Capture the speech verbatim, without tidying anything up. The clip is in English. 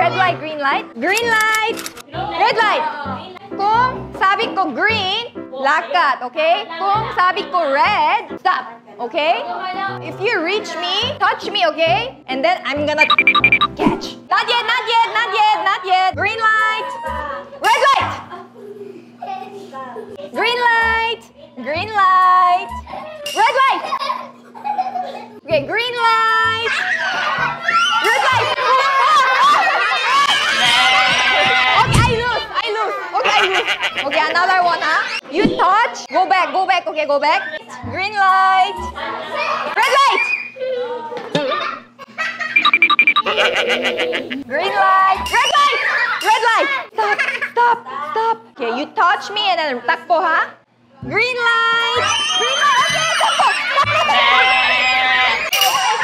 red light, green light? Green light! Red light! Kung sabi ko green, lakad, okay? Kung sabi ko red, stop, okay? If you reach me, touch me, okay? And then I'm gonna catch. Not yet, not yet, not yet, not yet. Green light! Red light! Green light! Green light! Red light! Okay, green light! Red light! Okay, another one, huh? You touch. Go back, go back. Okay, go back. Green light. Red light. Green light. Red light. Red light. Stop, stop, stop. Okay, you touch me and then takbo, huh? Green light. Green light. Okay, takbo.